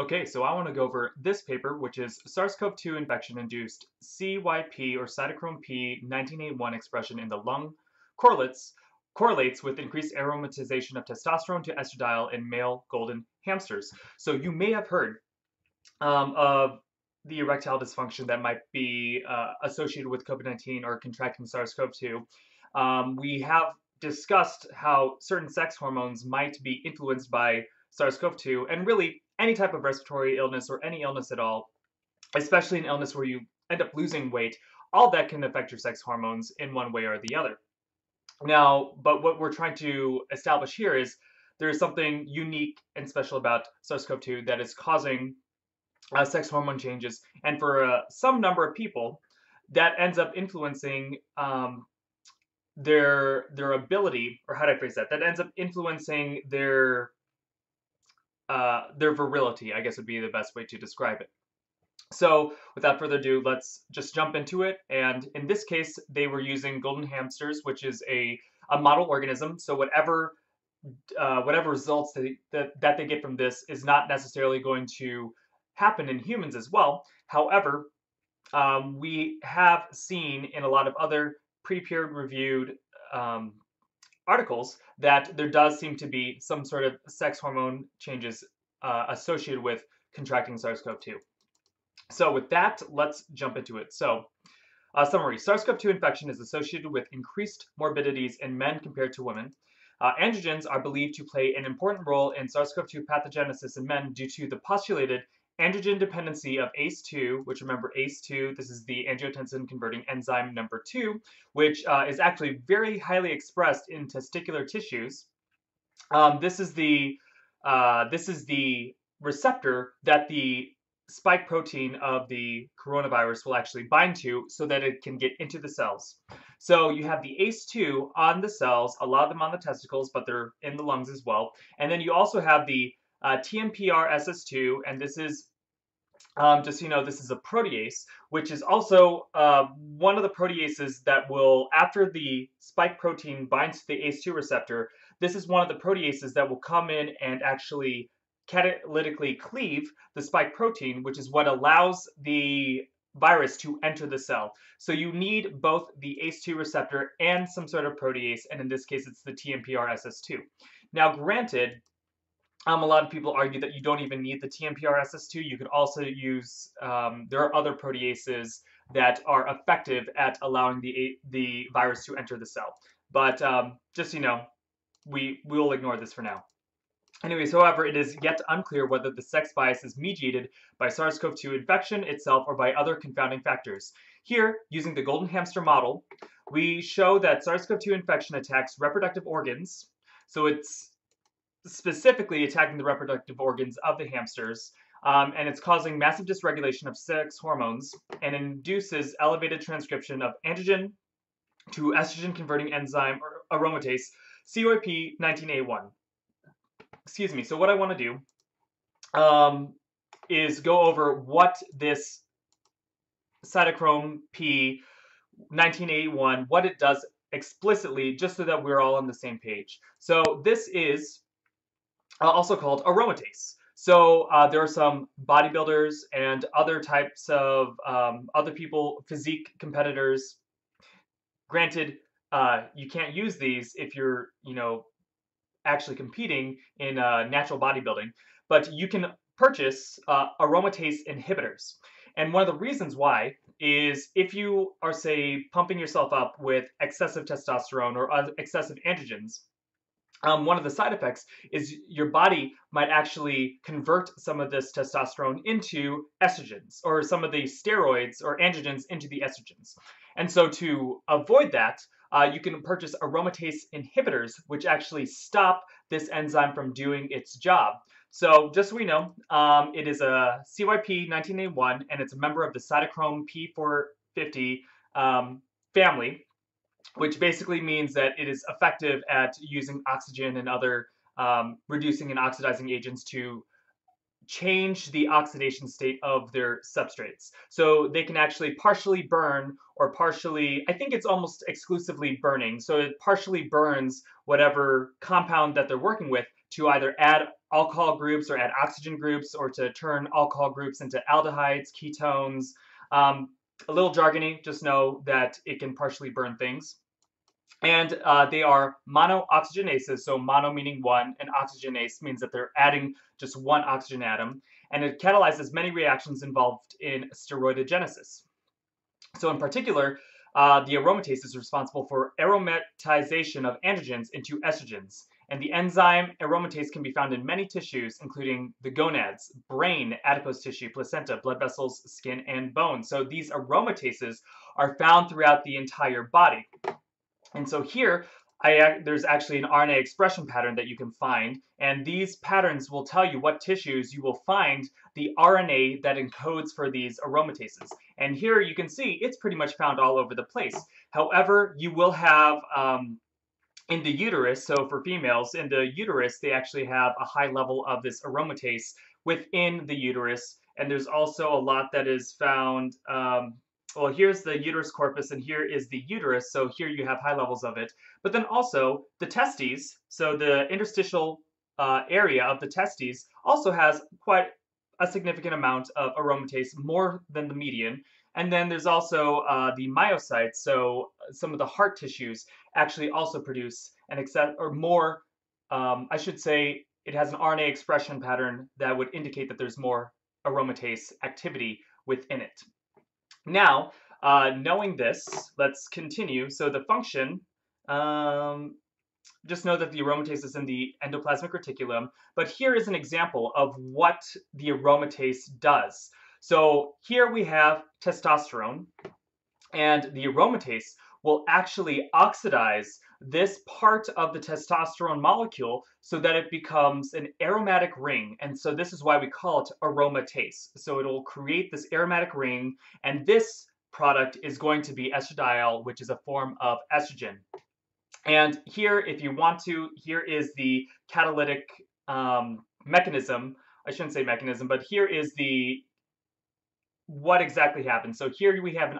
Okay, so I want to go over this paper, which is SARS-CoV-2 infection-induced CYP or cytochrome P19A1 expression in the lung correlates with increased aromatization of testosterone to estradiol in male golden hamsters. So you may have heard of the erectile dysfunction that might be associated with COVID-19 or contracting SARS-CoV-2. We have discussed how certain sex hormones might be influenced by SARS-CoV-2, and really any type of respiratory illness or any illness at all, especially an illness where you end up losing weight, all that can affect your sex hormones in one way or the other. Now, but what we're trying to establish here is there is something unique and special about SARS-CoV-2 that is causing sex hormone changes, and for some number of people, that ends up influencing their ability, or how do I phrase that? That ends up influencing their virility, I guess would be the best way to describe it. So without further ado, let's just jump into it. And in this case, they were using golden hamsters, which is a model organism. So whatever results that they get from this is not necessarily going to happen in humans as well. However, we have seen in a lot of other pre-peer-reviewed articles that there does seem to be some sort of sex hormone changes associated with contracting SARS-CoV-2. So with that, let's jump into it. So summary, SARS-CoV-2 infection is associated with increased morbidities in men compared to women. Androgens are believed to play an important role in SARS-CoV-2 pathogenesis in men due to the postulated androgen dependency of ACE2, which remember ACE2, this is the angiotensin converting enzyme number 2, which is actually very highly expressed in testicular tissues. This is the receptor that the spike protein of the coronavirus will actually bind to so that it can get into the cells. So you have the ACE2 on the cells, a lot of them on the testicles, but they're in the lungs as well. And then you also have the TMPRSS2, and this is, just so you know, this is a protease, which is also one of the proteases that will, after the spike protein binds to the ACE2 receptor, this is one of the proteases that will come in and actually catalytically cleave the spike protein, which is what allows the virus to enter the cell. So you need both the ACE2 receptor and some sort of protease, and in this case, it's the TMPRSS2. Now, granted, a lot of people argue that you don't even need the TMPRSS2. You could also use, there are other proteases that are effective at allowing the virus to enter the cell. But just, you know, we'll ignore this for now. Anyways, however, it is yet unclear whether the sex bias is mediated by SARS-CoV-2 infection itself or by other confounding factors. Here, using the golden hamster model, we show that SARS-CoV-2 infection attacks reproductive organs. So it's specifically attacking the reproductive organs of the hamsters, and it's causing massive dysregulation of sex hormones and induces elevated transcription of androgen to estrogen-converting enzyme or aromatase, CYP19A1. Excuse me. So what I want to do is go over what this cytochrome P19A1, what it does explicitly, just so that we're all on the same page. So this is also called aromatase. So there are some bodybuilders and other types of other people, physique competitors. Granted, you can't use these if you're, you know, actually competing in natural bodybuilding, but you can purchase aromatase inhibitors. And one of the reasons why is if you are, say, pumping yourself up with excessive testosterone or excessive androgens, one of the side effects is your body might actually convert some of this testosterone into estrogens, or some of the steroids or androgens into the estrogens. And so to avoid that, you can purchase aromatase inhibitors, which actually stop this enzyme from doing its job. So just so we know, it is a CYP19A1, and it's a member of the cytochrome P450 family, which basically means that it is effective at using oxygen and other reducing and oxidizing agents to change the oxidation state of their substrates. So they can actually partially burn, or partially, I think it's almost exclusively burning, so it partially burns whatever compound that they're working with to either add alcohol groups or add oxygen groups or to turn alcohol groups into aldehydes, ketones. A little jargony, just know that it can partially burn things. And they are monooxygenases, so mono meaning one, and oxygenase means that they're adding just one oxygen atom, and it catalyzes many reactions involved in steroidogenesis. So in particular, the aromatase is responsible for aromatization of androgens into estrogens, and the enzyme aromatase can be found in many tissues, including the gonads, brain, adipose tissue, placenta, blood vessels, skin, and bone. So these aromatases are found throughout the entire body. And so here, there's actually an RNA expression pattern that you can find, and these patterns will tell you what tissues you will find the RNA that encodes for these aromatases. And here you can see it's pretty much found all over the place. However, you will have in the uterus, so for females, in the uterus, they actually have a high level of this aromatase within the uterus, and there's also a lot that is found... well, here's the uterus corpus, and here is the uterus, so here you have high levels of it. But then also the testes, so the interstitial area of the testes also has quite a significant amount of aromatase, more than the median. And then there's also the myocytes, so some of the heart tissues actually also produce an excess, or more, I should say it has an RNA expression pattern that would indicate that there's more aromatase activity within it. Now, knowing this, let's continue. So the function, just know that the aromatase is in the endoplasmic reticulum, but here is an example of what the aromatase does. So here we have testosterone, and the aromatase will actually oxidize this part of the testosterone molecule so that it becomes an aromatic ring. And so this is why we call it aromatase. So it'll create this aromatic ring, and this product is going to be estradiol, which is a form of estrogen. And here, if you want to, here is the catalytic mechanism. I shouldn't say mechanism, but here is the what exactly happens. So here we have an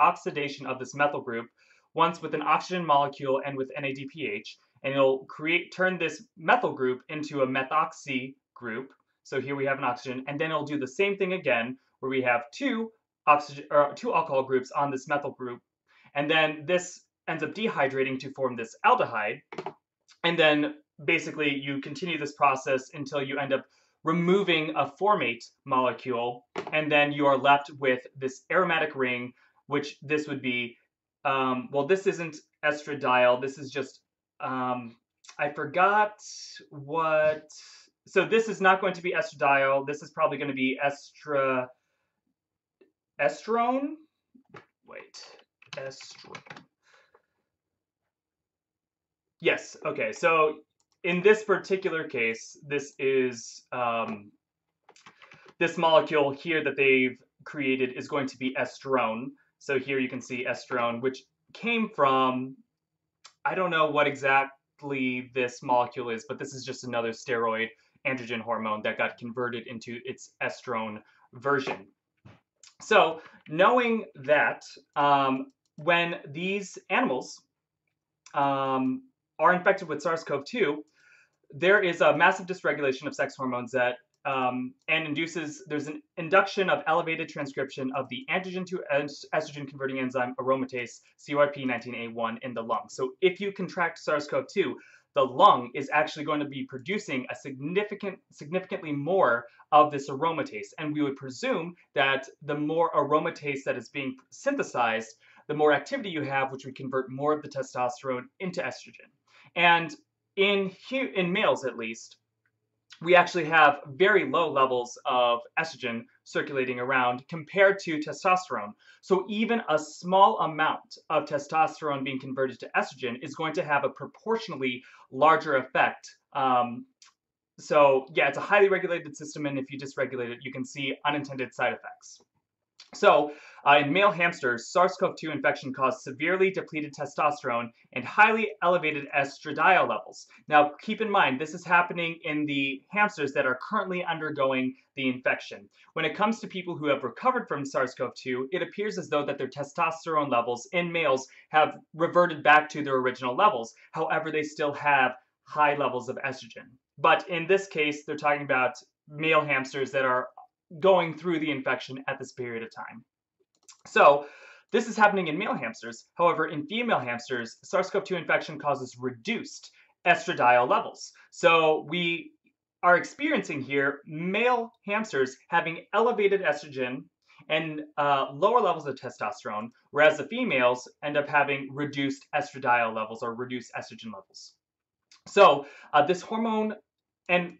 oxidation of this methyl group, once with an oxygen molecule and with NADPH, and it'll turn this methyl group into a methoxy group. So here we have an oxygen, and then it'll do the same thing again, where we have two alcohol groups on this methyl group, and then this ends up dehydrating to form this aldehyde, and then basically you continue this process until you end up removing a formate molecule, and then you are left with this aromatic ring, which this would be. Well, this isn't estradiol. This is just, I forgot what, so this is not going to be estradiol. This is probably going to be estrone. Wait, estrone. Yes. Okay. So in this particular case, this is, this molecule here that they've created is going to be estrone. So here you can see estrone, which came from, I don't know what exactly this molecule is, but this is just another steroid androgen hormone that got converted into its estrone version. So knowing that, when these animals are infected with SARS-CoV-2, there is a massive dysregulation of sex hormones that there's an induction of elevated transcription of the antigen to estrogen converting enzyme aromatase CYP19A1 in the lung. So if you contract SARS-CoV-2, the lung is actually going to be producing a significantly more of this aromatase. And we would presume that the more aromatase that is being synthesized, the more activity you have, which would convert more of the testosterone into estrogen. And in males, at least, we actually have very low levels of estrogen circulating around compared to testosterone. So even a small amount of testosterone being converted to estrogen is going to have a proportionally larger effect. So yeah, it's a highly regulated system, and if you dysregulate it, you can see unintended side effects. So in male hamsters, SARS-CoV-2 infection caused severely depleted testosterone and highly elevated estradiol levels. Now, keep in mind, this is happening in the hamsters that are currently undergoing the infection. When it comes to people who have recovered from SARS-CoV-2, it appears as though that their testosterone levels in males have reverted back to their original levels. However, they still have high levels of estrogen. But in this case, they're talking about male hamsters that are going through the infection at this period of time. So this is happening in male hamsters. However, in female hamsters, SARS-CoV-2 infection causes reduced estradiol levels. So we are experiencing here male hamsters having elevated estrogen and lower levels of testosterone, whereas the females end up having reduced estradiol levels or reduced estrogen levels. So this hormone, and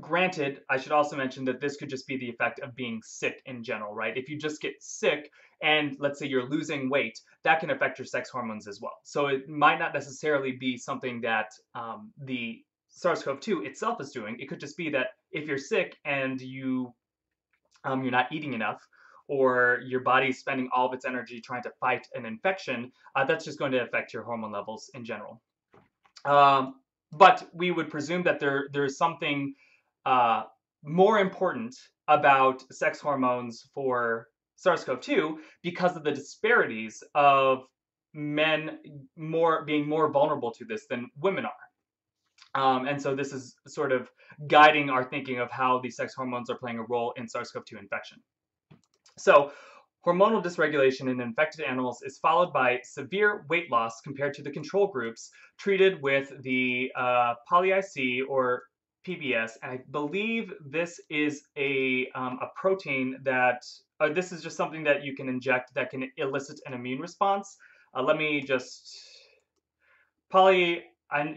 granted, I should also mention that this could just be the effect of being sick in general, right? If you just get sick and let's say you're losing weight, that can affect your sex hormones as well. So it might not necessarily be something that the SARS-CoV-2 itself is doing. It could just be that if you're sick and you, you're not eating enough, or your body's spending all of its energy trying to fight an infection, that's just going to affect your hormone levels in general. But we would presume that there is something more important about sex hormones for SARS-CoV-2 because of the disparities of men being more vulnerable to this than women are. And so this is sort of guiding our thinking of how these sex hormones are playing a role in SARS-CoV-2 infection. So hormonal dysregulation in infected animals is followed by severe weight loss compared to the control groups treated with the poly-IC or PBS. And I believe this is a protein that, this is just something that you can inject that can elicit an immune response. Let me just, it's an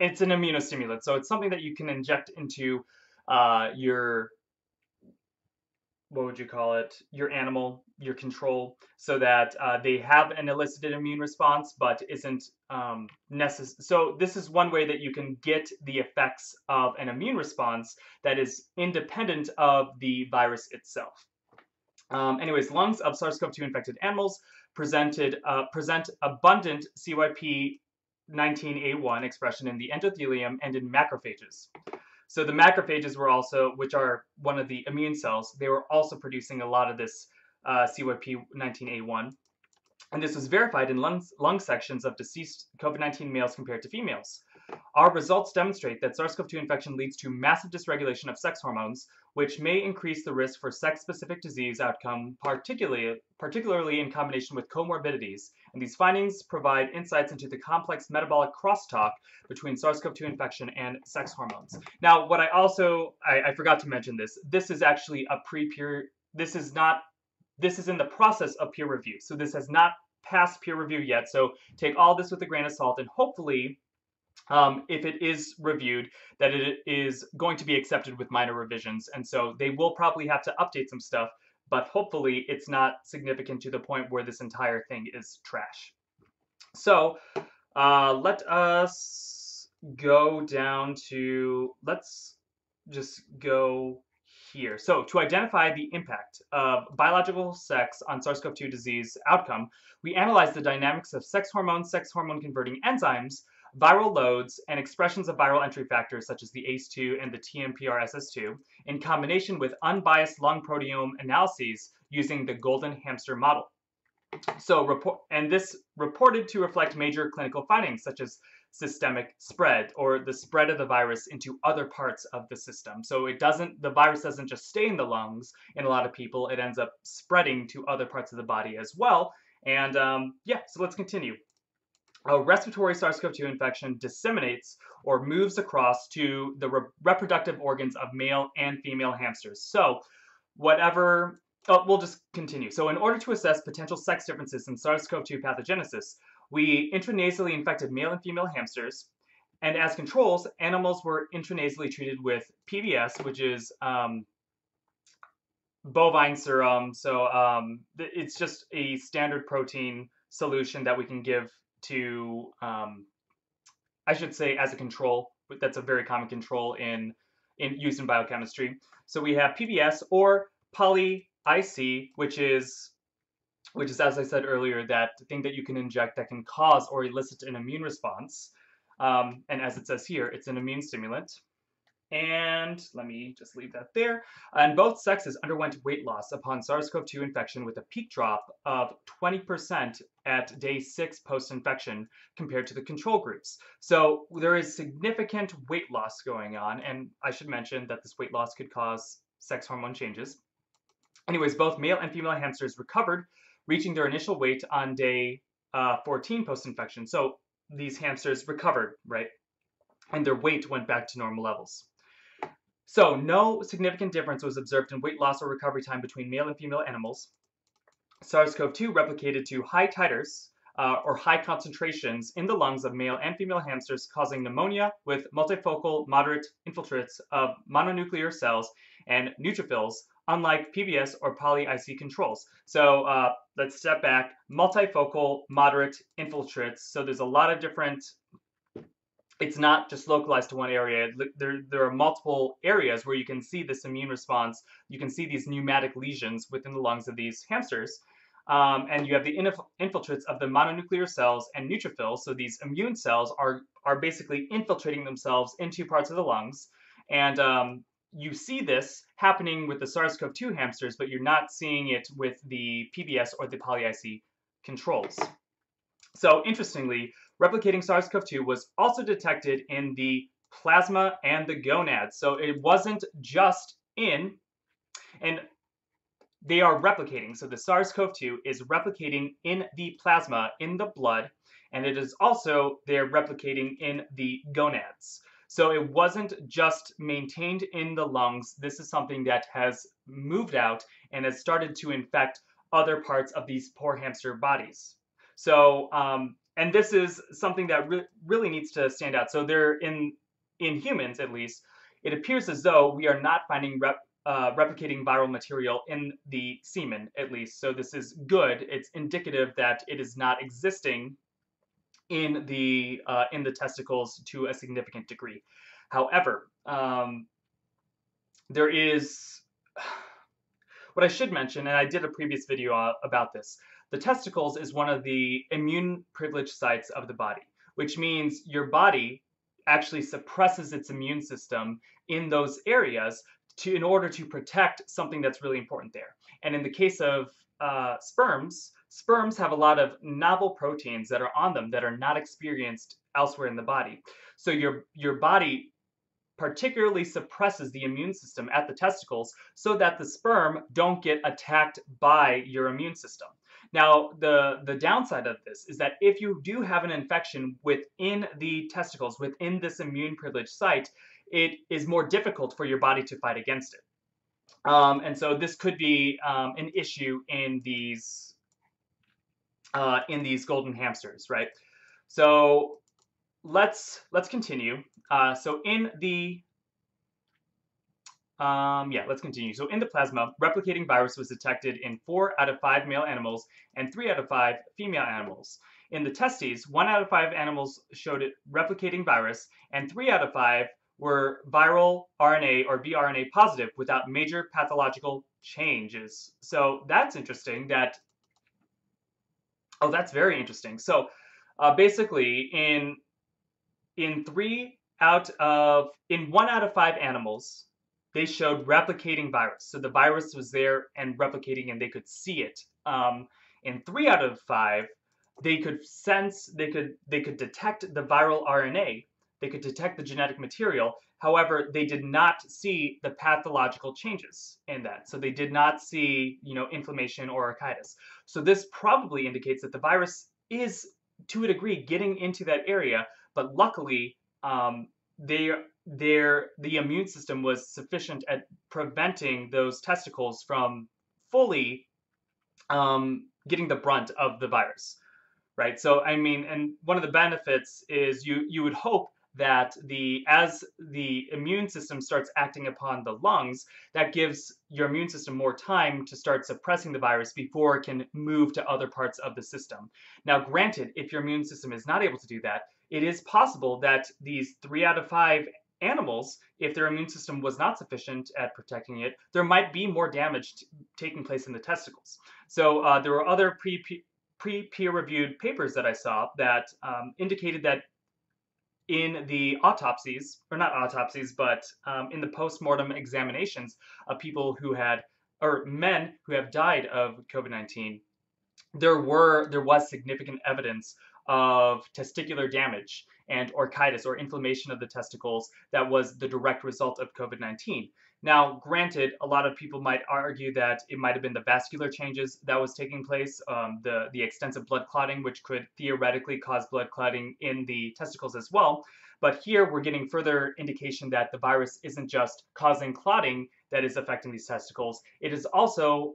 immunostimulant. So it's something that you can inject into your, what would you call it, your animal, your control, so that they have an elicited immune response, but isn't necessary. So this is one way that you can get the effects of an immune response that is independent of the virus itself. Anyways, lungs of SARS-CoV-2 infected animals present abundant CYP19A1 expression in the endothelium and in macrophages. So the macrophages were also, which are one of the immune cells, they were also producing a lot of this CYP19A1. And this was verified in lung sections of deceased COVID-19 males compared to females. Our results demonstrate that SARS-CoV-2 infection leads to massive dysregulation of sex hormones, which may increase the risk for sex-specific disease outcome, particularly in combination with comorbidities. And these findings provide insights into the complex metabolic crosstalk between SARS-CoV-2 infection and sex hormones. Now, what I also, I forgot to mention this. This is actually a pre-peer, this is in the process of peer review. So this has not passed peer review yet. So take all this with a grain of salt, and hopefully, if it is reviewed, that it is going to be accepted with minor revisions. And so they will probably have to update some stuff, but hopefully it's not significant to the point where this entire thing is trash. So let us go down to, let's just go here. So to identify the impact of biological sex on SARS-CoV-2 disease outcome, we analyze the dynamics of sex hormone converting enzymes, viral loads, and expressions of viral entry factors such as the ACE2 and the TMPRSS2 in combination with unbiased lung proteome analyses using the golden hamster model. So this reported to reflect major clinical findings such as systemic spread, or the spread of the virus into other parts of the system. So it doesn't, the virus doesn't just stay in the lungs in a lot of people, it ends up spreading to other parts of the body as well. And yeah, so let's continue. A respiratory SARS-CoV-2 infection disseminates or moves across to the reproductive organs of male and female hamsters. So whatever, oh, we'll just continue. So in order to assess potential sex differences in SARS-CoV-2 pathogenesis, we intranasally infected male and female hamsters. And as controls, animals were intranasally treated with PBS, which is bovine serum. So it's just a standard protein solution that we can give to, I should say, as a control, but that's a very common control in use in biochemistry. So we have PBS or poly-IC, which is, as I said earlier, that thing that you can inject that can cause or elicit an immune response. And as it says here, it's an immune stimulant. And let me just leave that there. And both sexes underwent weight loss upon SARS-CoV-2 infection with a peak drop of 20% at day 6 post-infection compared to the control groups. So there is significant weight loss going on. And I should mention that this weight loss could cause sex hormone changes. Anyways, both male and female hamsters recovered, reaching their initial weight on day 14 post-infection. So these hamsters recovered, right? And their weight went back to normal levels. So no significant difference was observed in weight loss or recovery time between male and female animals. SARS-CoV-2 replicated to high titers or high concentrations in the lungs of male and female hamsters, causing pneumonia with multifocal moderate infiltrates of mononuclear cells and neutrophils, unlike PBS or poly-IC controls. So let's step back. Multifocal moderate infiltrates. So there's a lot of different... It's not just localized to one area. There are multiple areas where you can see this immune response. You can see these pneumatic lesions within the lungs of these hamsters. And you have the infiltrates of the mononuclear cells and neutrophils. So these immune cells are basically infiltrating themselves into parts of the lungs. And you see this happening with the SARS-CoV-2 hamsters, but you're not seeing it with the PBS or the poly-IC controls. So interestingly, replicating SARS-CoV-2 was also detected in the plasma and the gonads. So it wasn't just in, and they are replicating. So the SARS-CoV-2 is replicating in the plasma, in the blood, and it is also, they're replicating in the gonads. So it wasn't just maintained in the lungs. This is something that has moved out and has started to infect other parts of these poor hamster bodies. So, and this is something that really needs to stand out. So they're in humans, at least, it appears as though we are not finding replicating viral material in the semen, at least. So this is good. It's indicative that it is not existing in the testicles to a significant degree. However, there is, what I should mention, and I did a previous video about this, the testicles is one of the immune privileged sites of the body, which means your body actually suppresses its immune system in those areas in order to protect something that's really important there. And in the case of sperms have a lot of novel proteins that are on them that are not experienced elsewhere in the body. So your body particularly suppresses the immune system at the testicles so that the sperm don't get attacked by your immune system. Now, the downside of this is that if you do have an infection within the testicles, within this immune privileged site, it is more difficult for your body to fight against it. And so this could be an issue in these golden hamsters, right? So let's continue. Let's continue. So in the plasma, replicating virus was detected in 4 out of 5 male animals and 3 out of 5 female animals. In the testes, 1 out of 5 animals showed replicating virus, and 3 out of 5 were viral RNA or vRNA positive without major pathological changes. So that's interesting that, oh, that's very interesting. So basically in 1 out of 5 animals, they showed replicating virus. So the virus was there and replicating, and they could see it. In 3 out of 5, they could sense, they could detect the viral RNA. They could detect the genetic material. However, they did not see the pathological changes in that. So they did not see, you know, inflammation or arthritis. So this probably indicates that the virus is, to a degree, getting into that area. But luckily, the immune system was sufficient at preventing those testicles from fully getting the brunt of the virus, right? So, I mean, and one of the benefits is you would hope that as the immune system starts acting upon the lungs, that gives your immune system more time to start suppressing the virus before it can move to other parts of the system. Now, granted, if your immune system is not able to do that, it is possible that these 3 out of 5 animals, if their immune system was not sufficient at protecting it, there might be more damage taking place in the testicles. So there were other pre-peer-reviewed papers that I saw that indicated that in the autopsies, or not autopsies, but in the post-mortem examinations of people who had, or men who have died of COVID-19, there was significant evidence of testicular damage and orchitis, or inflammation of the testicles, that was the direct result of COVID-19. Now, granted, a lot of people might argue that it might have been the vascular changes that was taking place, the extensive blood clotting, which could theoretically cause blood clotting in the testicles as well. But here we're getting further indication that the virus isn't just causing clotting that is affecting these testicles. It is also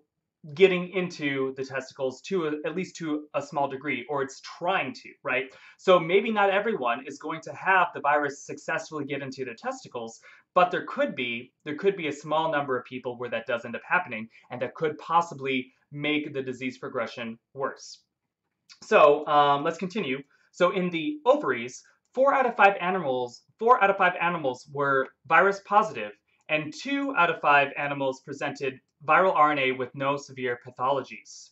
getting into the testicles at least to a small degree, or it's trying to, right? So maybe not everyone is going to have the virus successfully get into their testicles, but there could be a small number of people where that does end up happening, and that could possibly make the disease progression worse. So let's continue. So in the ovaries, 4 out of 5 animals were virus positive, and 2 out of 5 animals presented viral RNA with no severe pathologies.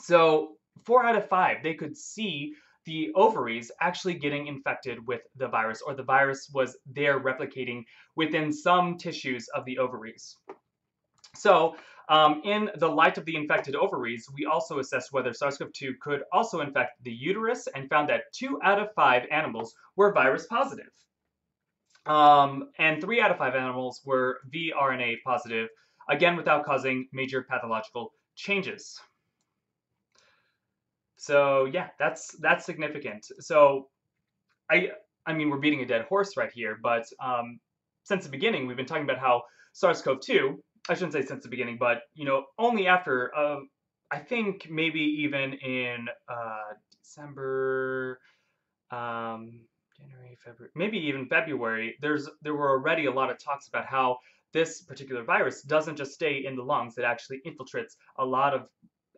So 4 out of 5, they could see the ovaries actually getting infected with the virus, or the virus was there replicating within some tissues of the ovaries. So in the light of the infected ovaries, we also assessed whether SARS-CoV-2 could also infect the uterus, and found that 2 out of 5 animals were virus positive. And 3 out of 5 animals were vRNA positive, again, without causing major pathological changes. So yeah, that's significant. So I mean, we're beating a dead horse right here, but since the beginning, we've been talking about how SARS-CoV-2, I shouldn't say since the beginning, but you know, only after, I think maybe even in December, January, February, maybe even February, there were already a lot of talks about how this particular virus doesn't just stay in the lungs, it actually infiltrates a lot of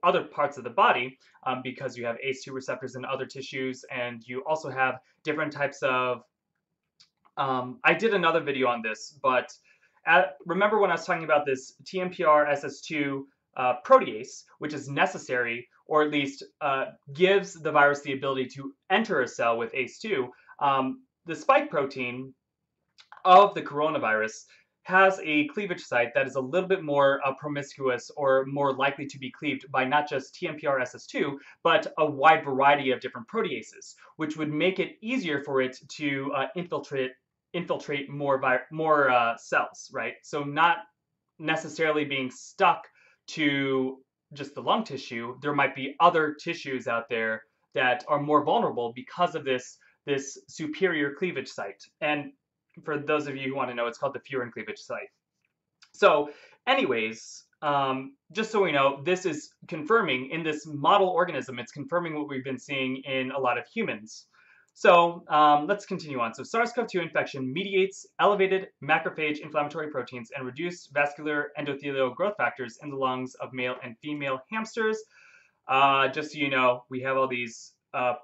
other parts of the body, because you have ACE2 receptors in other tissues, and you also have different types of, I did another video on this, but remember when I was talking about this TMPRSS2 protease, which is necessary, or at least gives the virus the ability to enter a cell with ACE2, the spike protein of the coronavirus has a cleavage site that is a little bit more promiscuous, or more likely to be cleaved by not just TMPRSS2, but a wide variety of different proteases, which would make it easier for it to infiltrate more cells, right? So not necessarily being stuck to just the lung tissue, there might be other tissues out there that are more vulnerable because of this superior cleavage site. And for those of you who want to know, it's called the furin cleavage site. So anyways, just so we know, this is confirming in this model organism, it's confirming what we've been seeing in a lot of humans. So let's continue on. So SARS-CoV-2 infection mediates elevated macrophage inflammatory proteins and reduced vascular endothelial growth factors in the lungs of male and female hamsters. Just so you know, we have all these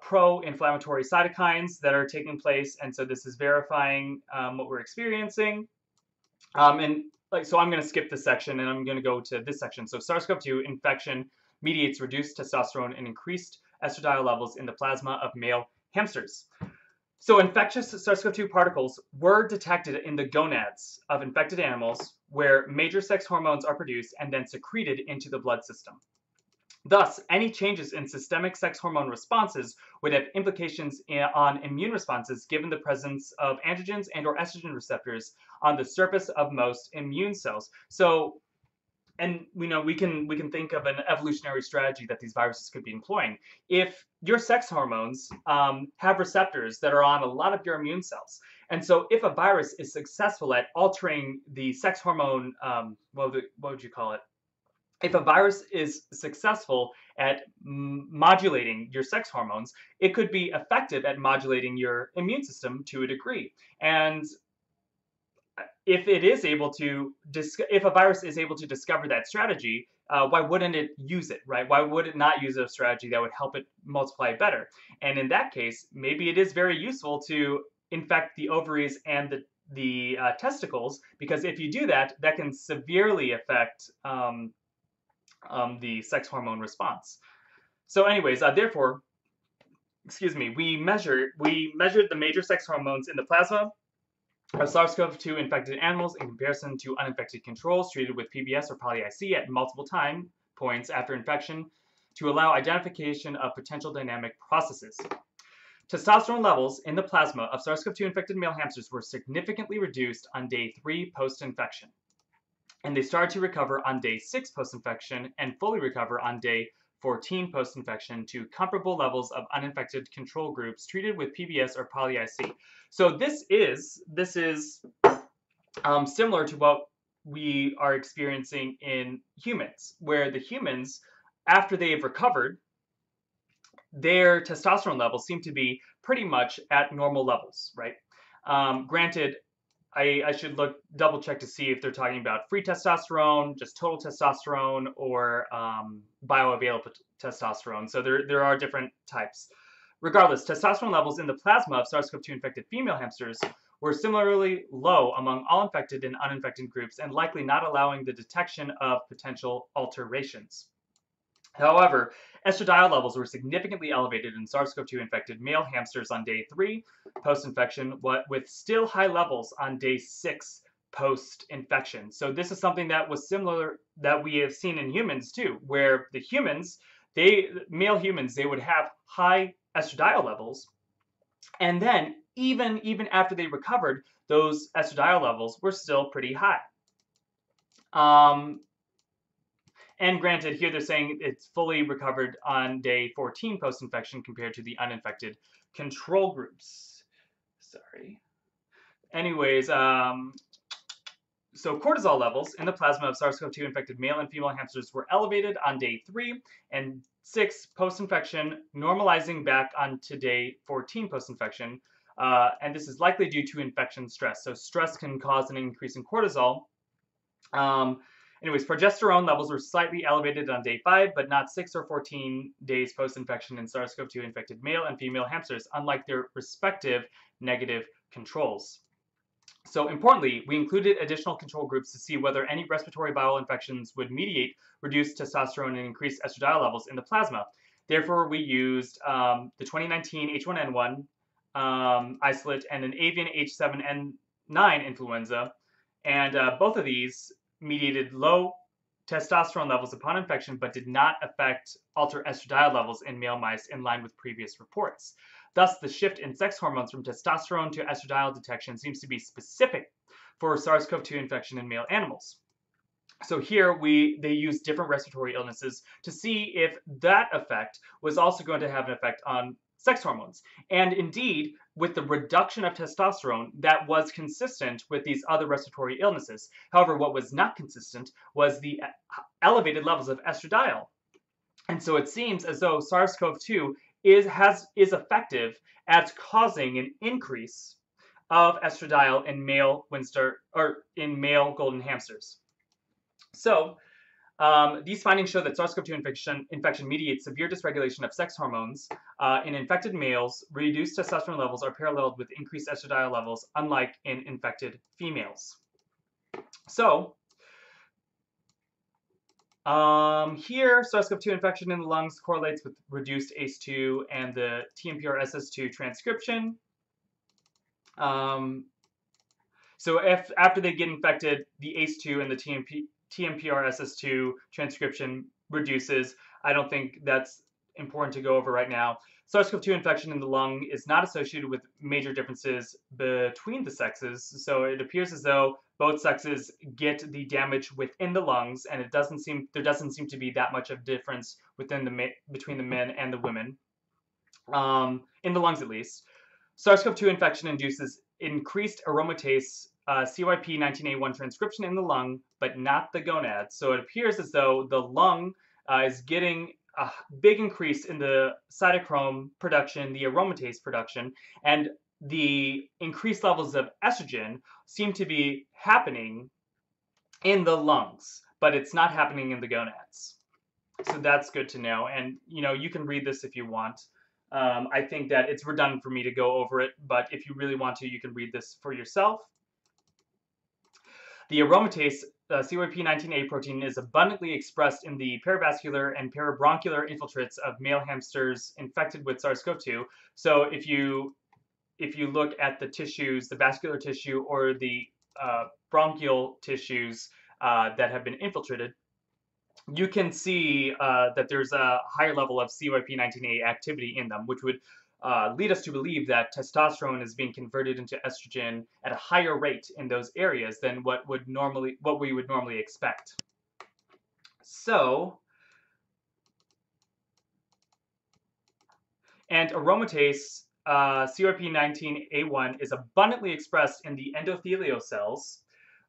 pro-inflammatory cytokines that are taking place, and so this is verifying what we're experiencing. And like, so I'm going to skip this section, and I'm going to go to this section. So SARS-CoV-2 infection mediates reduced testosterone and increased estradiol levels in the plasma of male hamsters. So infectious SARS-CoV-2 particles were detected in the gonads of infected animals, where major sex hormones are produced and then secreted into the blood system. Thus, any changes in systemic sex hormone responses would have implications on immune responses, given the presence of androgens and/or estrogen receptors on the surface of most immune cells. So, and we know we can think of an evolutionary strategy that these viruses could be employing. If your sex hormones have receptors that are on a lot of your immune cells, and so if a virus is successful at altering the sex hormone, what would you call it? If a virus is successful at modulating your sex hormones, it could be effective at modulating your immune system to a degree. And if it is able to, if a virus is able to discover that strategy, why wouldn't it use it, right? Why would it not use a strategy that would help it multiply better? And in that case, maybe it is very useful to infect the ovaries and the testicles, because if you do that, that can severely affect the sex hormone response. So anyways, therefore, we measured the major sex hormones in the plasma of SARS-CoV-2 infected animals in comparison to uninfected controls treated with PBS or poly-IC at multiple time points after infection to allow identification of potential dynamic processes. Testosterone levels in the plasma of SARS-CoV-2 infected male hamsters were significantly reduced on day 3 post-infection, and they started to recover on day 6 post-infection and fully recover on day 14 post-infection to comparable levels of uninfected control groups treated with PBS or poly-IC. So this is similar to what we are experiencing in humans, where the humans, after they've recovered, their testosterone levels seem to be pretty much at normal levels, right? Granted, I should double check to see if they're talking about free testosterone, just total testosterone, or bioavailable testosterone. So there are different types. Regardless, testosterone levels in the plasma of SARS-CoV-2 infected female hamsters were similarly low among all infected and uninfected groups, and likely not allowing the detection of potential alterations. However, estradiol levels were significantly elevated in SARS-CoV-2 infected male hamsters on day 3 post-infection, with still high levels on day 6 post-infection. So this is something that was similar that we have seen in humans too, where the humans, male humans, would have high estradiol levels, and then even after they recovered, those estradiol levels were still pretty high. And granted, here they're saying it's fully recovered on day 14 post-infection compared to the uninfected control groups. Sorry. Anyways, so cortisol levels in the plasma of SARS-CoV-2 infected male and female hamsters were elevated on day 3 and 6 post-infection, normalizing back onto day 14 post-infection. And this is likely due to infection stress. So stress can cause an increase in cortisol. Anyways, progesterone levels were slightly elevated on day 5, but not 6 or 14 days post-infection in SARS-CoV-2 infected male and female hamsters, unlike their respective negative controls. So importantly, we included additional control groups to see whether any respiratory viral infections would mediate reduced testosterone and increased estradiol levels in the plasma. Therefore, we used the 2019 H1N1 isolate and an avian H7N9 influenza, and both of these mediated low testosterone levels upon infection, but did not alter estradiol levels in male mice in line with previous reports. Thus, the shift in sex hormones from testosterone to estradiol detection seems to be specific for SARS-CoV-2 infection in male animals. So here they use different respiratory illnesses to see if that effect was also going to have an effect on sex hormones. And indeed, with the reduction of testosterone, that was consistent with these other respiratory illnesses. However, what was not consistent was the elevated levels of estradiol. And so it seems as though SARS-CoV-2 is effective at causing an increase of estradiol in male golden hamsters. So these findings show that SARS-CoV-2 infection mediates severe dysregulation of sex hormones. In infected males, reduced testosterone levels are paralleled with increased estradiol levels, unlike in infected females. So here, SARS-CoV-2 infection in the lungs correlates with reduced ACE2 and the TMPRSS2 transcription. So if after they get infected, the ACE2 and the TMPRSS2 transcription reduces. I don't think that's important to go over right now. SARS-CoV-2 infection in the lung is not associated with major differences between the sexes, so it appears as though both sexes get the damage within the lungs, and there doesn't seem to be that much of a difference between the men and the women, in the lungs at least. SARS-CoV-2 infection induces increased aromatase CYP19A1 transcription in the lung, but not the gonads. So it appears as though the lung is getting a big increase in the cytochrome production, the aromatase production, and the increased levels of estrogen seem to be happening in the lungs, but it's not happening in the gonads. So that's good to know. And, you know, you can read this if you want. I think that it's redundant for me to go over it, but if you really want to, you can read this for yourself. The aromatase the CYP19A protein is abundantly expressed in the perivascular and peribronchial infiltrates of male hamsters infected with SARS-CoV-2. So if you look at the tissues, the vascular tissue or the bronchial tissues that have been infiltrated, you can see that there's a higher level of CYP19A activity in them, which would lead us to believe that testosterone is being converted into estrogen at a higher rate in those areas than what we would normally expect. So, and aromatase, CYP19A1 is abundantly expressed in the endothelial cells,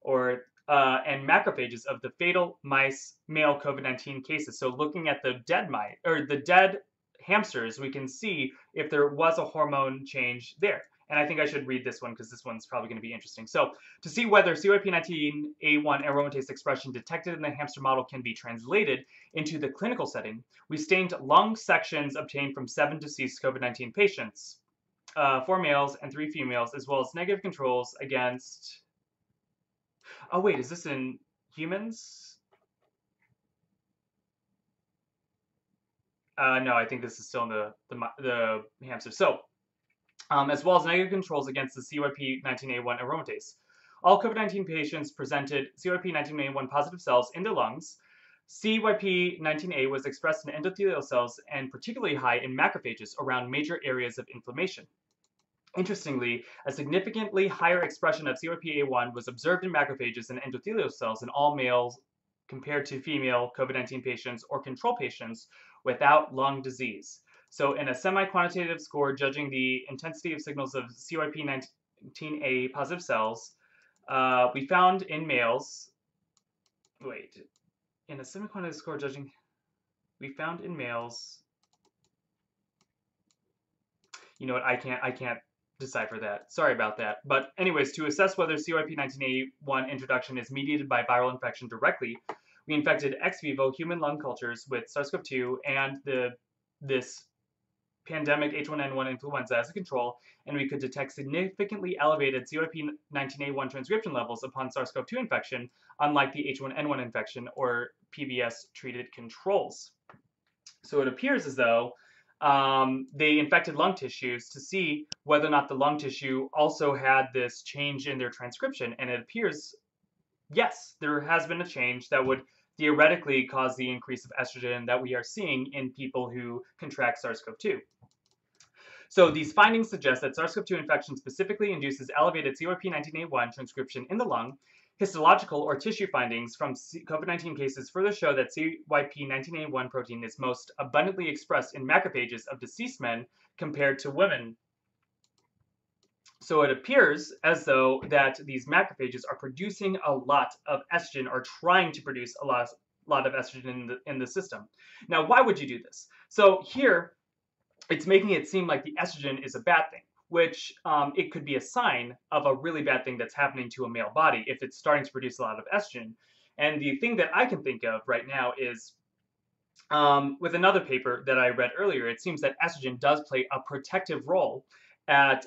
or and macrophages of the fatal mice male COVID-19 cases. So looking at the dead mice or the dead hamsters, we can see if there was a hormone change there. And I think I should read this one because this one's probably going to be interesting. So to see whether CYP19A1 aromatase expression detected in the hamster model can be translated into the clinical setting, we stained lung sections obtained from 7 deceased COVID-19 patients, 4 males and 3 females, as well as negative controls against... Oh, wait, is this in humans? No, I think this is still in the hamster. So, as well as negative controls against the CYP19A1 aromatase. All COVID-19 patients presented CYP19A1 positive cells in their lungs. CYP19A was expressed in endothelial cells and particularly high in macrophages around major areas of inflammation. Interestingly, a significantly higher expression of CYP19A1 was observed in macrophages and endothelial cells in all males compared to female COVID-19 patients or control patients without lung disease. So in a semi-quantitative score judging the intensity of signals of CYP19A positive cells, we found in males, you know what, I can't decipher that. Sorry about that. But anyways, to assess whether CYP19A1 introduction is mediated by viral infection directly, we infected ex vivo human lung cultures with SARS-CoV-2 and this pandemic H1N1 influenza as a control, and we could detect significantly elevated CYP19A1 transcription levels upon SARS-CoV-2 infection, unlike the H1N1 infection or PBS-treated controls. So it appears as though they infected lung tissues to see whether or not the lung tissue also had this change in their transcription. And it appears, yes, there has been a change that would theoretically cause the increase of estrogen that we are seeing in people who contract SARS-CoV-2. So these findings suggest that SARS-CoV-2 infection specifically induces elevated CYP19A1 transcription in the lung. Histological or tissue findings from COVID-19 cases further show that CYP19A1 protein is most abundantly expressed in macrophages of deceased men compared to women. So it appears as though that these macrophages are producing a lot of estrogen or trying to produce a lot of estrogen in the system. Now, why would you do this? So here, it's making it seem like the estrogen is a bad thing, which it could be a sign of a really bad thing that's happening to a male body if it's starting to produce a lot of estrogen. And the thing that I can think of right now is with another paper that I read earlier, it seems that estrogen does play a protective role at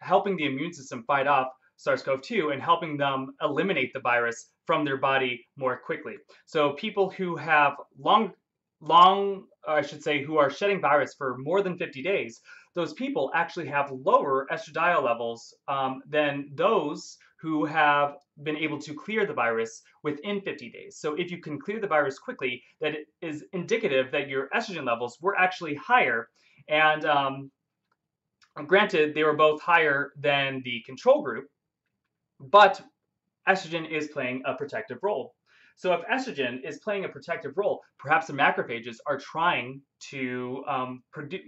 helping the immune system fight off SARS-CoV-2 and helping them eliminate the virus from their body more quickly. So people who have who are shedding virus for more than 50 days, those people actually have lower estradiol levels than those who have been able to clear the virus within 50 days. So if you can clear the virus quickly, that is indicative that your estrogen levels were actually higher. And granted, they were both higher than the control group, but estrogen is playing a protective role. So if estrogen is playing a protective role, perhaps the macrophages are trying to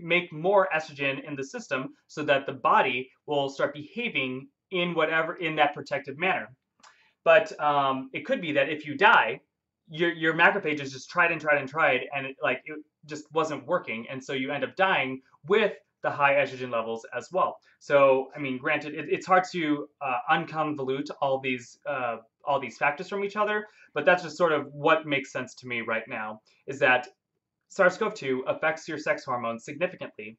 make more estrogen in the system so that the body will start behaving in that protective manner. But it could be that if you die, your macrophages just tried and it just wasn't working, and so you end up dying with the high estrogen levels as well. So, I mean, granted, it's hard to unconvolute all these factors from each other, but that's just sort of what makes sense to me right now, is that SARS-CoV-2 affects your sex hormones significantly.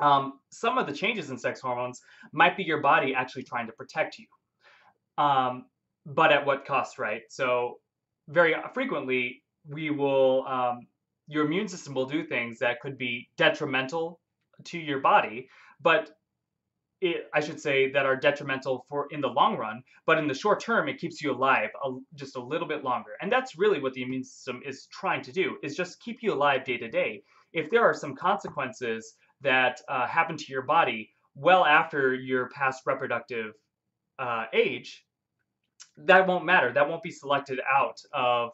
Some of the changes in sex hormones might be your body actually trying to protect you. but at what cost, right? So very frequently, we will, your immune system will do things that could be detrimental to your body, but I should say that are detrimental for in the long run, but in the short term, it keeps you alive just a little bit longer. And that's really what the immune system is trying to do, is just keep you alive day to day. If there are some consequences that happen to your body well after your past reproductive age, that won't matter. That won't be selected out of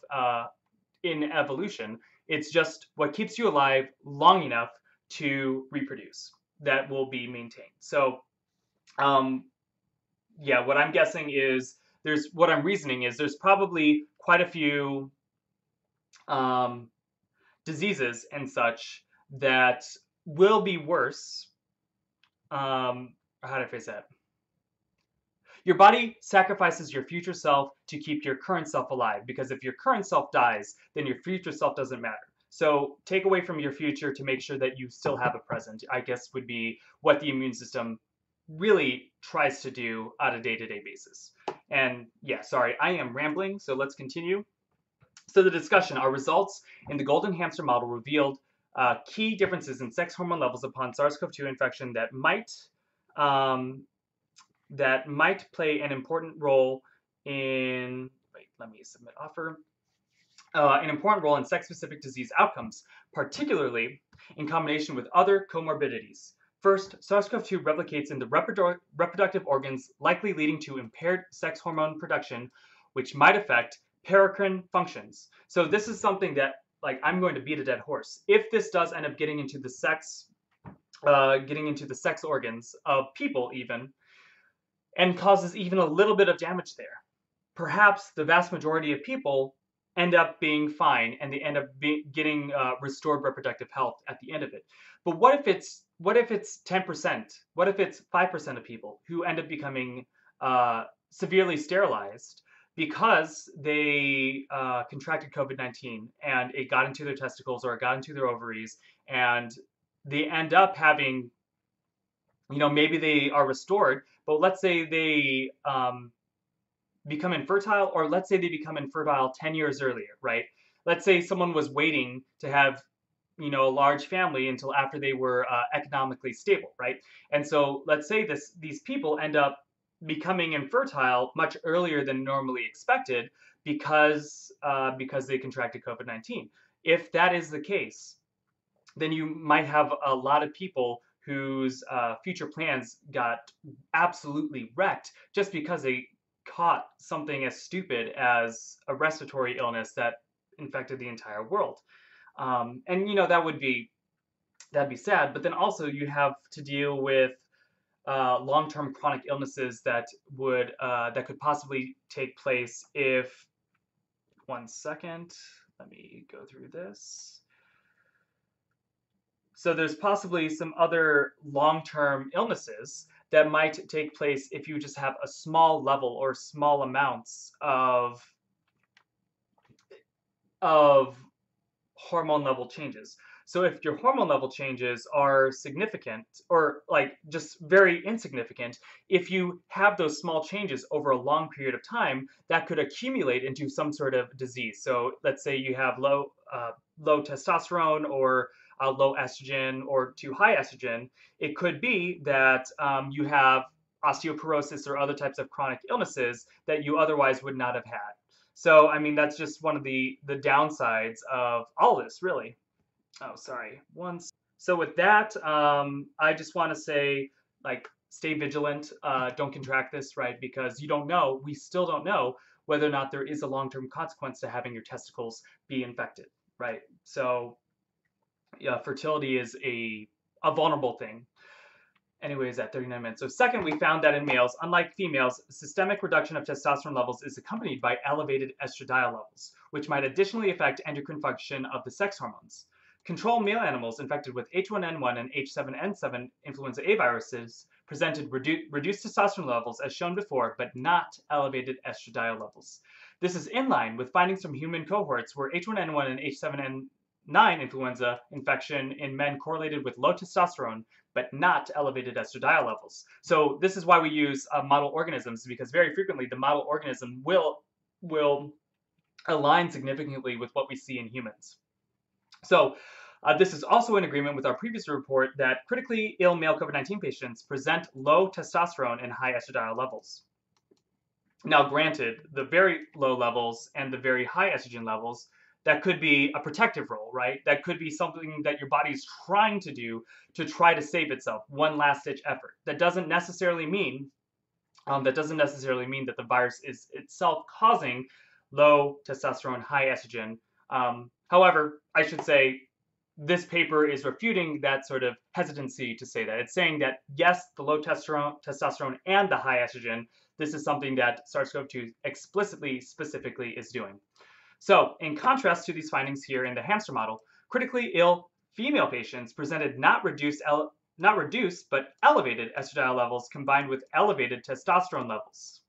in evolution. It's just what keeps you alive long enough to reproduce that will be maintained. So yeah, what I'm guessing is what I'm reasoning is there's probably quite a few diseases and such that will be worse. How do I phrase that? Your body sacrifices your future self to keep your current self alive, because if your current self dies, then your future self doesn't matter. So take away from your future to make sure that you still have a present, I guess would be what the immune system really tries to do on a day-to-day basis. And yeah, sorry, I am rambling, so let's continue. So the discussion, our results in the golden hamster model revealed key differences in sex hormone levels upon SARS-CoV-2 infection that might play an important role in, wait, let me submit offer, an important role in sex-specific disease outcomes, particularly in combination with other comorbidities. First, SARS-CoV-2 replicates in the reproductive organs, likely leading to impaired sex hormone production, which might affect paracrine functions. So this is something that, like, I'm going to beat a dead horse. If this does end up getting into the sex, organs of people even, and causes even a little bit of damage there, perhaps the vast majority of people end up being fine, and they end up getting restored reproductive health at the end of it. But what if it's 10%? What if it's 5% of people who end up becoming severely sterilized because they contracted COVID-19 and it got into their testicles or it got into their ovaries, and they end up having, you know, maybe they are restored, but let's say they become infertile, or let's say they become infertile 10 years earlier, right? Let's say someone was waiting to have, you know, a large family until after they were economically stable, right? And so let's say these people end up becoming infertile much earlier than normally expected because they contracted COVID-19. If that is the case, then you might have a lot of people whose future plans got absolutely wrecked just because they caught something as stupid as a respiratory illness that infected the entire world. And, you know, that'd be sad. But then also you have to deal with long-term chronic illnesses that would that could possibly take place if, one second, let me go through this. So there's possibly some other long-term illnesses that might take place if you just have a small level or small amounts of hormone level changes. So if your hormone level changes are significant, or like just very insignificant, if you have those small changes over a long period of time, that could accumulate into some sort of disease. So let's say you have low testosterone, or low estrogen, or too high estrogen. It could be that you have osteoporosis or other types of chronic illnesses that you otherwise would not have had. So, I mean, that's just one of the downsides of all this, really. Oh, sorry. So with that, I just want to say, like, stay vigilant. Don't contract this, right? Because you don't know, we still don't know whether or not there is a long-term consequence to having your testicles be infected, right? So yeah, fertility is a vulnerable thing. Anyways, at 39 minutes. So second, we found that in males, unlike females, systemic reduction of testosterone levels is accompanied by elevated estradiol levels, which might additionally affect endocrine function of the sex hormones. Control male animals infected with H1N1 and H7N7 influenza A viruses presented reduced testosterone levels as shown before, but not elevated estradiol levels. This is in line with findings from human cohorts where H1N1 and H7N9 influenza infection in men correlated with low testosterone, but not elevated estradiol levels. So this is why we use model organisms, because very frequently the model organism will align significantly with what we see in humans. So this is also in agreement with our previous report that critically ill male COVID-19 patients present low testosterone and high estradiol levels. Now, granted, the very low levels and the very high estrogen levels, that could be a protective role, right? That could be something that your body's trying to do to try to save itself, one last-ditch effort. That doesn't necessarily mean that the virus is itself causing low testosterone, high estrogen. However, I should say this paper is refuting that sort of hesitancy to say that. It's saying that, yes, the low testosterone and the high estrogen, this is something that SARS-CoV-2 explicitly, specifically is doing. So in contrast to these findings here in the hamster model, critically ill female patients presented not reduced but elevated estradiol levels combined with elevated testosterone levels.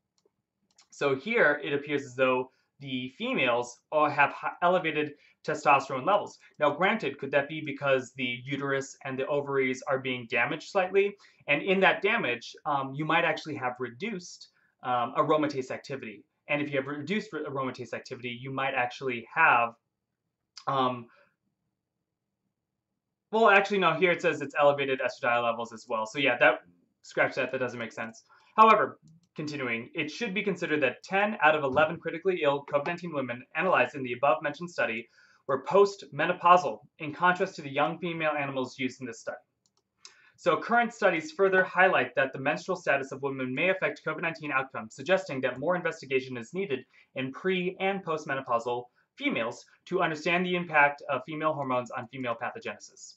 So here it appears as though the females all have elevated testosterone levels. Now, granted, could that be because the uterus and the ovaries are being damaged slightly? And in that damage, you might actually have reduced aromatase activity. And if you have reduced aromatase activity, you might actually have, well, actually, no, here it says it's elevated estradiol levels as well. So yeah, scratch that, that doesn't make sense. However, continuing, it should be considered that 10 out of 11 critically ill COVID-19 women analyzed in the above-mentioned study were post-menopausal, in contrast to the young female animals used in this study. So current studies further highlight that the menstrual status of women may affect COVID-19 outcomes, suggesting that more investigation is needed in pre- and post-menopausal females to understand the impact of female hormones on female pathogenesis.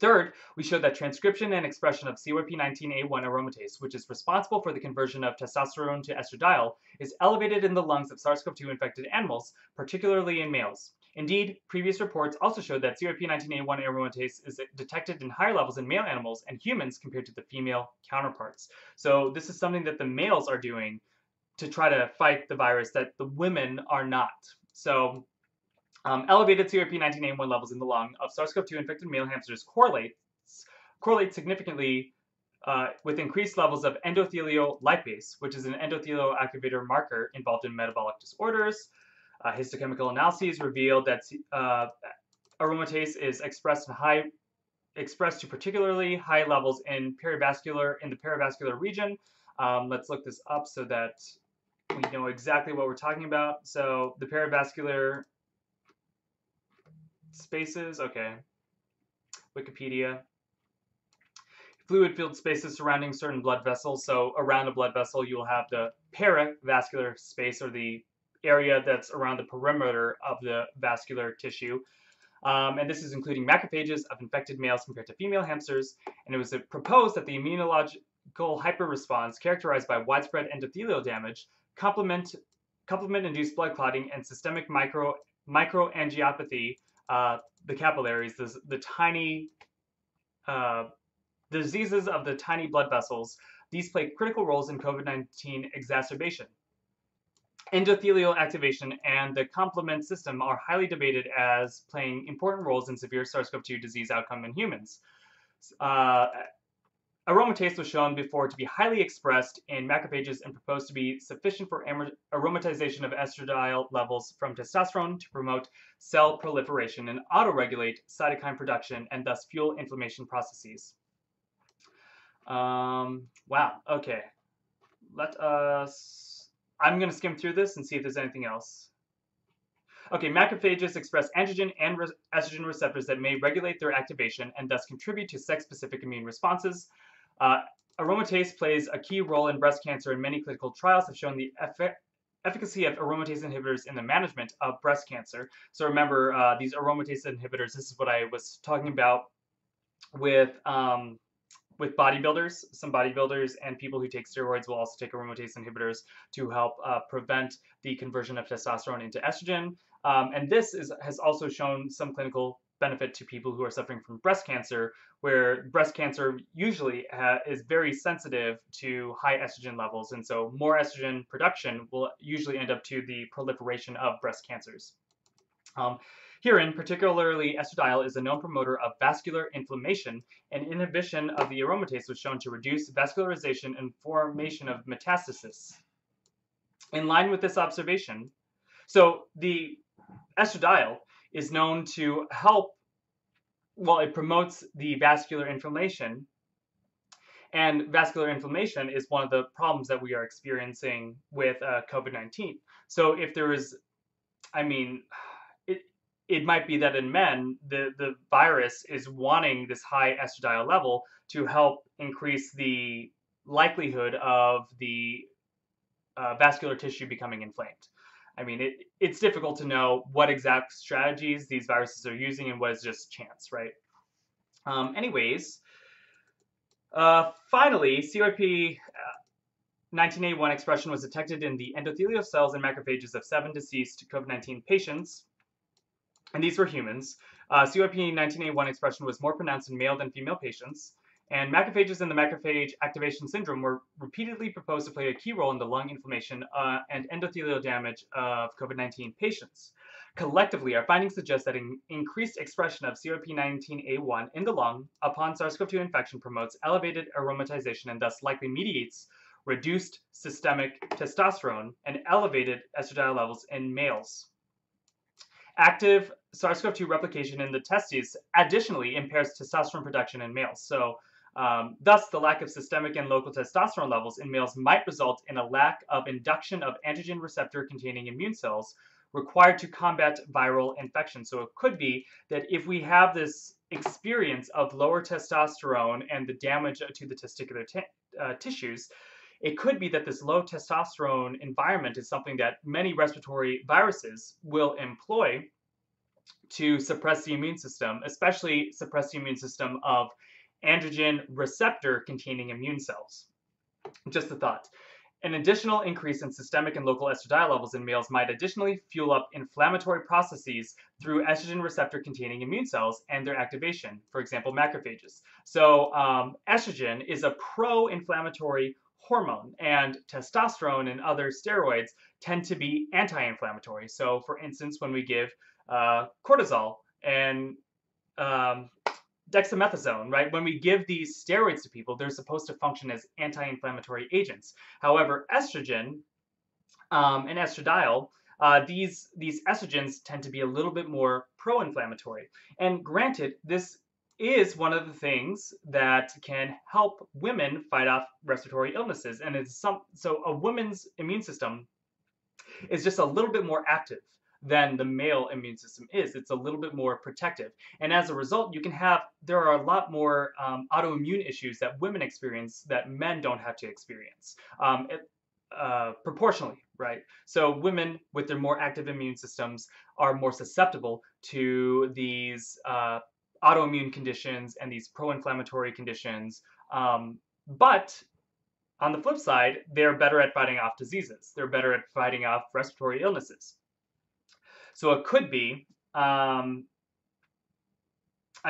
Third, we showed that transcription and expression of CYP19A1 aromatase, which is responsible for the conversion of testosterone to estradiol, is elevated in the lungs of SARS-CoV-2 infected animals, particularly in males. Indeed, previous reports also showed that CYP19A1 aromatase is detected in higher levels in male animals and humans compared to the female counterparts. So this is something that the males are doing to try to fight the virus that the women are not. So elevated CYP19A1 levels in the lung of SARS-CoV-2 infected male hamsters correlate significantly with increased levels of endothelial lipase, which is an endothelial activator marker involved in metabolic disorders. Histochemical analyses revealed that aromatase is expressed to particularly high levels in the perivascular region. Let's look this up so that we know exactly what we're talking about. So the perivascular spaces, okay, Wikipedia. Fluid-filled spaces surrounding certain blood vessels. So around a blood vessel, you will have the perivascular space, or the area that's around the perimeter of the vascular tissue. And this is including macrophages of infected males compared to female hamsters. And it was proposed that the immunological hyperresponse characterized by widespread endothelial damage, complement-induced blood clotting, and systemic microangiopathy, the capillaries, the tiny diseases of the tiny blood vessels, these play critical roles in COVID-19 exacerbation. Endothelial activation and the complement system are highly debated as playing important roles in severe SARS-CoV-2 disease outcome in humans. Aromatase was shown before to be highly expressed in macrophages and proposed to be sufficient for aromatization of estradiol levels from testosterone to promote cell proliferation and autoregulate cytokine production and thus fuel inflammation processes. Wow, okay. I'm going to skim through this and see if there's anything else. Okay, macrophages express androgen and estrogen receptors that may regulate their activation and thus contribute to sex-specific immune responses. Aromatase plays a key role in breast cancer, and many clinical trials have shown the efficacy of aromatase inhibitors in the management of breast cancer. So remember, these aromatase inhibitors, this is what I was talking about with bodybuilders. Some bodybuilders and people who take steroids will also take aromatase inhibitors to help prevent the conversion of testosterone into estrogen. And this has also shown some clinical benefit to people who are suffering from breast cancer, where breast cancer usually is very sensitive to high estrogen levels. And so more estrogen production will usually end up to the proliferation of breast cancers. Herein, particularly estradiol is a known promoter of vascular inflammation, and inhibition of the aromatase was shown to reduce vascularization and formation of metastasis. In line with this observation, so the estradiol is known to help, well, it promotes the vascular inflammation, and vascular inflammation is one of the problems that we are experiencing with COVID-19. So if there is, I mean, it might be that in men, the virus is wanting this high estradiol level to help increase the likelihood of the vascular tissue becoming inflamed. I mean, it's difficult to know what exact strategies these viruses are using and what is just chance, right? Finally, CYP19A1 expression was detected in the endothelial cells and macrophages of 7 deceased COVID-19 patients, and these were humans. CYP19A1 expression was more pronounced in male than female patients, and macrophages and the macrophage activation syndrome were repeatedly proposed to play a key role in the lung inflammation and endothelial damage of COVID-19 patients. Collectively, our findings suggest that increased expression of CYP19A1 in the lung upon SARS-CoV-2 infection promotes elevated aromatization and thus likely mediates reduced systemic testosterone and elevated estradiol levels in males. Active SARS-CoV-2 replication in the testes additionally impairs testosterone production in males. So, thus, the lack of systemic and local testosterone levels in males might result in a lack of induction of antigen receptor-containing immune cells required to combat viral infection. So it could be that if we have this experience of lower testosterone and the damage to the testicular tissues, it could be that this low testosterone environment is something that many respiratory viruses will employ to suppress the immune system, especially suppress the immune system of androgen receptor-containing immune cells. Just a thought. An additional increase in systemic and local estradiol levels in males might additionally fuel up inflammatory processes through estrogen receptor-containing immune cells and their activation, for example, macrophages. So estrogen is a pro-inflammatory hormone, and testosterone and other steroids tend to be anti-inflammatory. So, for instance, when we give cortisol and dexamethasone, right? When we give these steroids to people, they're supposed to function as anti-inflammatory agents. However, estrogen and estradiol, these estrogens tend to be a little bit more pro-inflammatory. And granted, this is one of the things that can help women fight off respiratory illnesses. And it's so a woman's immune system is just a little bit more active than the male immune system is. It's a little bit more protective. And as a result, you can have, there are a lot more autoimmune issues that women experience that men don't have to experience proportionally, right? So women with their more active immune systems are more susceptible to these autoimmune conditions and these pro-inflammatory conditions. But on the flip side, they're better at fighting off diseases. They're better at fighting off respiratory illnesses. So it could be, I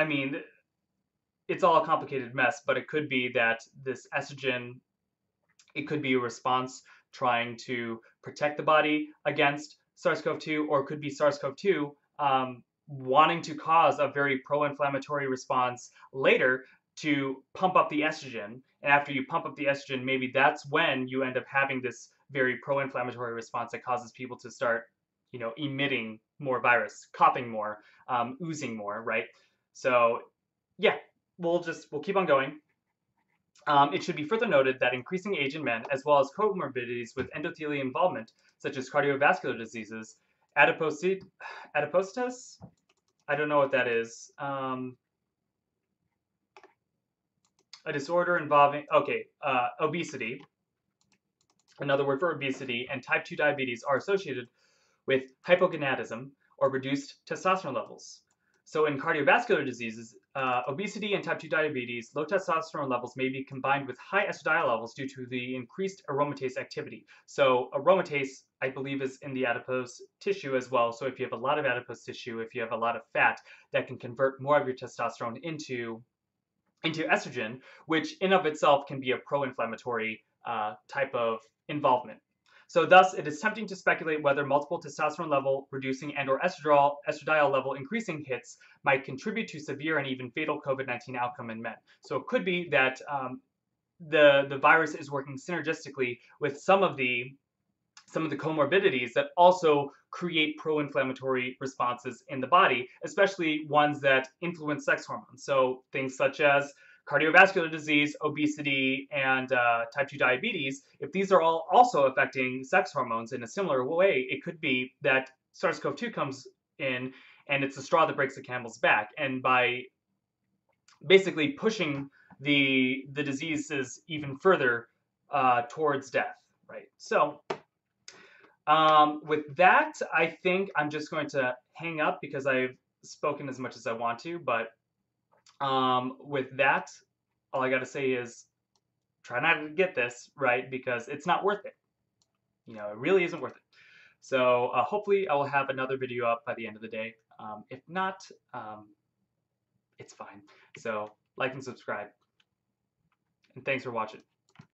mean, it's all a complicated mess, but it could be that this estrogen, it could be a response trying to protect the body against SARS-CoV-2, or it could be SARS-CoV-2 wanting to cause a very pro-inflammatory response later to pump up the estrogen. And after you pump up the estrogen, maybe that's when you end up having this very pro-inflammatory response that causes people to start, you know, emitting more virus, coughing more, oozing more, right? So yeah, we'll keep on going. It should be further noted that increasing age in men, as well as comorbidities with endothelial involvement, such as cardiovascular diseases, adipositas, I don't know what that is, a disorder involving, okay, obesity, another word for obesity, and type 2 diabetes are associated with hypogonadism or reduced testosterone levels. So in cardiovascular diseases, obesity and type 2 diabetes, low testosterone levels may be combined with high estradiol levels due to the increased aromatase activity. So aromatase, I believe, is in the adipose tissue as well. So if you have a lot of adipose tissue, if you have a lot of fat, that can convert more of your testosterone into estrogen, which in of itself can be a pro-inflammatory type of involvement. So thus, it is tempting to speculate whether multiple testosterone level reducing and or estradiol level increasing hits might contribute to severe and even fatal COVID-19 outcome in men. So it could be that the virus is working synergistically with some of the comorbidities that also create pro-inflammatory responses in the body, especially ones that influence sex hormones. So things such as cardiovascular disease, obesity, and type 2 diabetes, if these are all also affecting sex hormones in a similar way, it could be that SARS-CoV-2 comes in and it's the straw that breaks the camel's back. And by basically pushing the diseases even further towards death, right? So with that, I think I'm just going to hang up because I've spoken as much as I want to, but with that, all I got to say is try not to get this, right? Because it's not worth it. You know, it really isn't worth it. So hopefully I will have another video up by the end of the day. If not, it's fine. So like and subscribe. And thanks for watching.